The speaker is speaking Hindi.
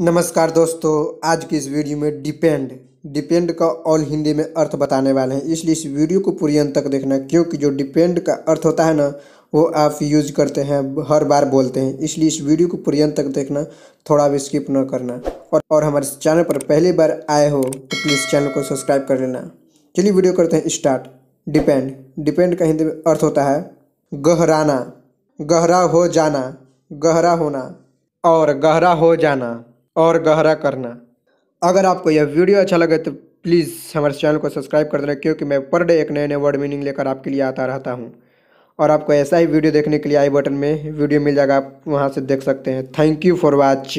नमस्कार दोस्तों, आज की इस वीडियो में डिपेंड का ऑल हिंदी में अर्थ बताने वाले हैं, इसलिए इस वीडियो को पूरी अंत तक देखना, क्योंकि जो डिपेंड का अर्थ होता है ना, वो आप यूज करते हैं, हर बार बोलते हैं, इसलिए इस वीडियो को पूरी अंत तक देखना, थोड़ा भी स्किप न करना। और हमारे चैनल पर पहली बार आए हो तो प्लीज़ चैनल को सब्सक्राइब कर लेना। चलिए वीडियो करते हैं स्टार्ट। डिपेंड का हिंदी में अर्थ होता है गहराना, गहरा हो जाना, गहरा होना और गहरा हो जाना और गहरा करना। अगर आपको यह वीडियो अच्छा लगे तो प्लीज़ हमारे चैनल को सब्सक्राइब कर देना, क्योंकि मैं पर डे एक नए नए वर्ड मीनिंग लेकर आपके लिए आता रहता हूं। और आपको ऐसा ही वीडियो देखने के लिए आई बटन में वीडियो मिल जाएगा, आप वहां से देख सकते हैं। Thank you for watch.